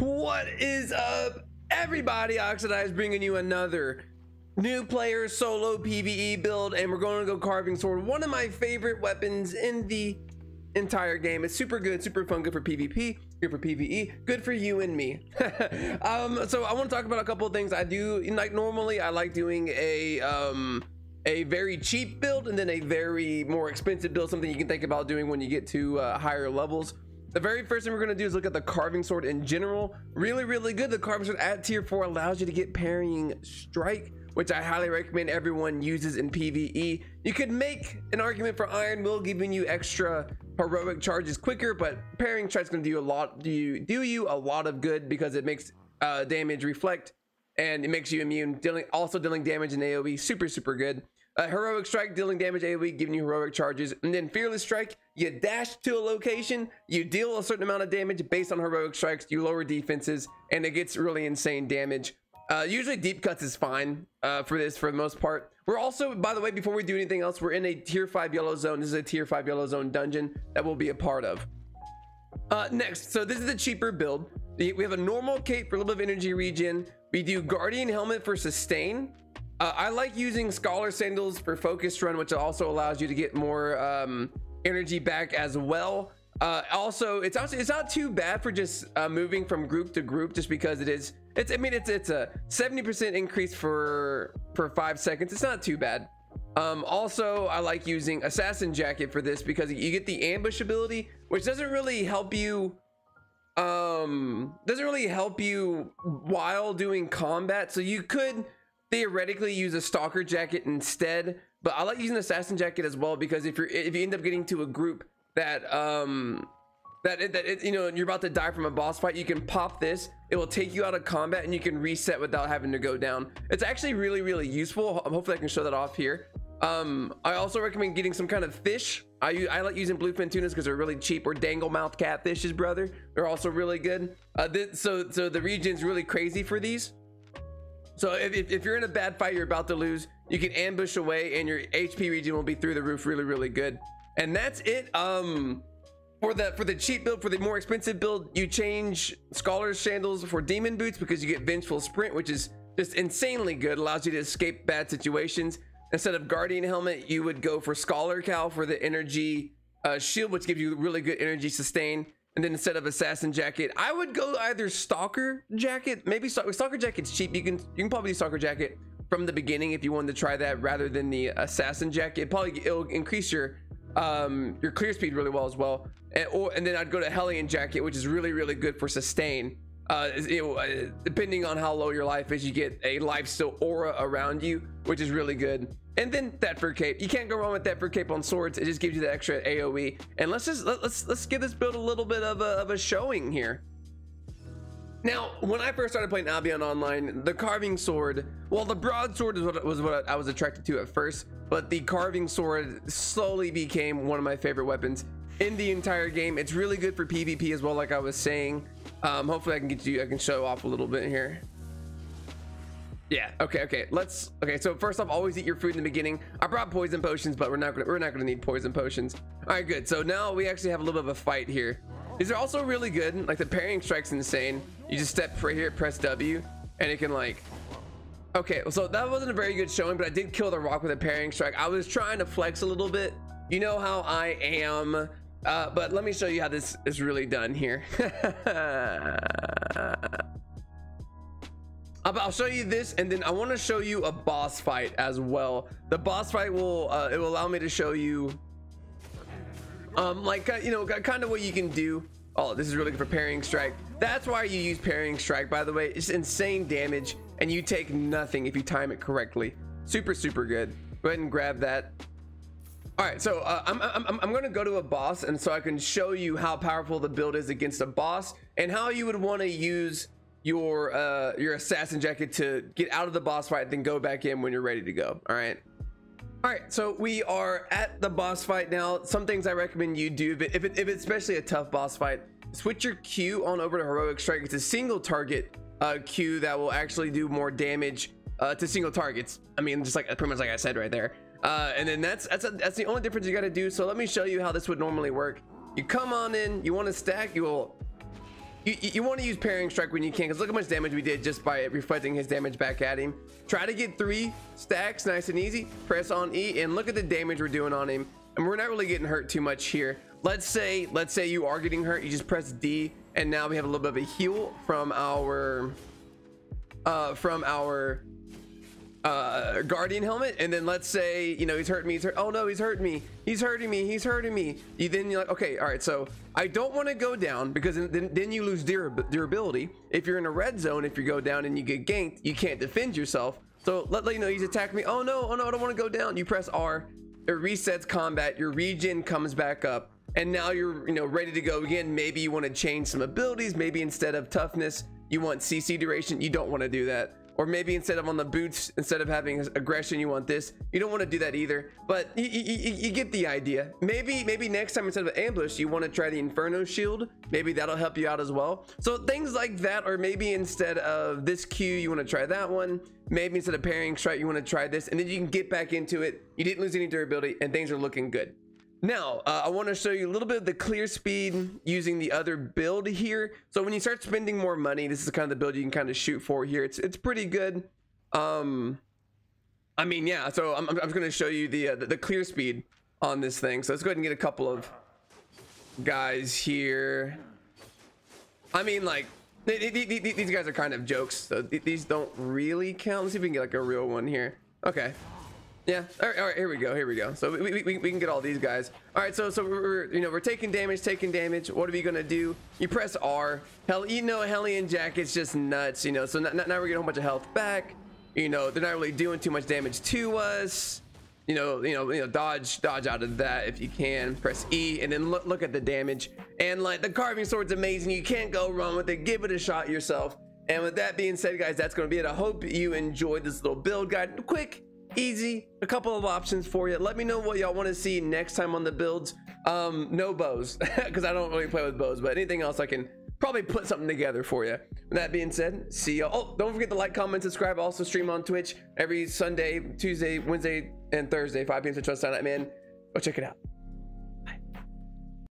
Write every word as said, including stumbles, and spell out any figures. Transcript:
What is up, everybody? Oxidize bringing you another new player solo PvE build, and we're going to go carving sword, one of my favorite weapons in the entire game. It's super good, super fun, good for PvP, good for PvE, good for you and me. um so I want to talk about a couple of things I do. Like normally I like doing a um a very cheap build and then a very more expensive build, something you can think about doing when you get to uh, higher levels. The very first thing we're going to do is look at the carving sword in general. Really, really good. The carving sword at tier four allows you to get parrying strike, which I highly recommend everyone uses in PvE. You could make an argument for iron will, giving you extra heroic charges quicker, but parrying strike's going to do a lot do you do you a lot of good because it makes uh damage reflect, and it makes you immune dealing also dealing damage in AoE. Super, super good. Uh, heroic strike, dealing damage AoE, giving you heroic charges. And then fearless strike, you dash to a location, you deal a certain amount of damage based on heroic strikes, you lower defenses, and it gets really insane damage. Uh, usually deep cuts is fine uh, for this for the most part. We're also, by the way, before we do anything else, we're in a tier five yellow zone. This is a tier five yellow zone dungeon that we'll be a part of. Uh, next, so this is the cheaper build. We have a normal cape for a little bit of energy regen. We do guardian helmet for sustain. Uh, I like using scholar sandals for focus run, which also allows you to get more um, energy back as well. Uh, also, it's also it's not too bad for just uh, moving from group to group, just because it is. It's I mean it's it's a seventy percent increase for for five seconds. It's not too bad. Um, also, I like using assassin jacket for this because you get the ambush ability, which doesn't really help you. Um, doesn't really help you while doing combat. So you could theoretically use a stalker jacket instead, but I like using an assassin jacket as well because if you're if you end up getting to a group that um that it, that it, you know, and you're about to die from a boss fight, you can pop this. It will take you out of combat and you can reset without having to go down. It's actually really, really useful. Hopefully I can show that off here. um I also recommend getting some kind of fish. I, I like using bluefin tunas because they're really cheap, or dangle mouth catfishes, brother. They're also really good. uh this, so so the region's really crazy for these. So if, if, if you're in a bad fight, you're about to lose, you can ambush away and your H P regen will be through the roof. Really, really good. And that's it. Um, for the for the cheap build. For the more expensive build, you change Scholar's Sandals for Demon Boots because you get Vengeful Sprint, which is just insanely good. Allows you to escape bad situations. Instead of Guardian Helmet, you would go for Scholar Cowl for the energy uh, shield, which gives you really good energy sustain. And then instead of assassin jacket, I would go either stalker jacket. Maybe stalker, stalker jacket's cheap. You can you can probably do stalker jacket from the beginning if you wanted to try that rather than the assassin jacket. It probably it'll increase your um your clear speed really well as well. And, or and then I'd go to Hellion jacket, which is really, really good for sustain. Uh, it, uh, depending on how low your life is, you get a lifesteal aura around you, which is really good. And then that fur cape, you can't go wrong with that fur cape on swords. It just gives you the extra AoE. And let's just let, let's let's give this build a little bit of a, of a showing here. Now, when I first started playing Albion Online, the carving sword, well, the broadsword is what was what I was attracted to at first, but the carving sword slowly became one of my favorite weapons in the entire game. It's really good for PvP as well, like I was saying. Um, hopefully I can get you, I can show off a little bit here. Yeah. Okay. Okay. Let's, okay. So first off, always eat your food in the beginning. I brought poison potions, but we're not going to, we're not going to need poison potions. All right, good. So now we actually have a little bit of a fight here. These are also really good. Like the parrying strike's insane. You just step right here, press W, and it can like, okay. So that wasn't a very good showing, but I did kill the rock with a parrying strike. I was trying to flex a little bit. You know how I am. Uh, but let me show you how this is really done here. I'll show you this, and then I want to show you a boss fight as well. The boss fight will uh, it will allow me to show you, um, like uh, you know, kind of what you can do. Oh, this is really good for parrying strike. That's why you use parrying strike, by the way. It's insane damage, and you take nothing if you time it correctly. Super, super good. Go ahead and grab that. All right, so uh, I'm, I'm, I'm gonna go to a boss, and so I can show you how powerful the build is against a boss and how you would wanna use your uh, your assassin jacket to get out of the boss fight, then go back in when you're ready to go, all right? All right, so we are at the boss fight now. Some things I recommend you do, if, it, if, it, if it's especially a tough boss fight, switch your Q on over to Heroic Strike. It's a single target uh, Q that will actually do more damage uh, to single targets. I mean, just like pretty much like I said right there. Uh, and then that's that's, a, that's the only difference you got to do. So let me show you how this would normally work. You come on in, you want to stack, you will You, you want to use parrying strike when you can, because look how much damage we did just by reflecting his damage back at him. Try to get three stacks nice and easy. Press on E and look at the damage we're doing on him. And we're not really getting hurt too much here. Let's say, let's say you are getting hurt. You just press D, and now we have a little bit of a heal from our, uh, from our uh, guardian helmet. And then let's say, you know, he's hurting me. He's hurt. Oh no, he's hurting me. He's hurting me. He's hurting me. You then you're like, okay, all right. So I don't want to go down, because then, then you lose durability. If you're in a red zone, if you go down and you get ganked, you can't defend yourself. So let, let you know he's attacking me. Oh no, oh no, I don't want to go down. You press R. It resets combat, your regen comes back up, and now you're you know ready to go again. Maybe you want to change some abilities. Maybe instead of toughness you want C C duration. You don't want to do that. Or maybe instead of on the boots, instead of having aggression, you want this. You don't want to do that either, but you, you, you get the idea. Maybe maybe next time instead of ambush you want to try the inferno shield. Maybe that'll help you out as well. So things like that. Or maybe instead of this Q you want to try that one. Maybe instead of parrying strike you want to try this, and then you can get back into it. You didn't lose any durability and things are looking good. Now uh, I want to show you a little bit of the clear speed using the other build here. So when you start spending more money, this is kind of the build you can kind of shoot for here. It's it's pretty good. um I mean, yeah, so i'm, I'm just going to show you the, uh, the the clear speed on this thing. So let's go ahead and get a couple of guys here. I mean, like they, they, they, these guys are kind of jokes, so these don't really count. Let's see if we can get like a real one here. Okay. Yeah. All right, all right. Here we go. Here we go. So we, we, we can get all these guys. All right. So so we're you know we're taking damage, taking damage. What are we gonna do? You press R. Hell, you know, Hellion Jacket's just nuts. You know. So now, now we're getting a whole bunch of health back. You know, they're not really doing too much damage to us. You know. You know. You know. Dodge. Dodge out of that if you can. Press E and then look look at the damage. And like the carving sword's amazing. You can't go wrong with it. Give it a shot yourself. And with that being said, guys, that's gonna be it. I hope you enjoyed this little build guide. Quick. Easy, a couple of options for you. Let me know what y'all want to see next time on the builds. Um no bows, because I don't really play with bows, but anything else I can probably put something together for you. With that being said, see y'all. Oh, don't forget to like, comment, subscribe. I also stream on Twitch every Sunday, Tuesday, Wednesday, and Thursday, five p m Central Standard Time. Man, go check it out.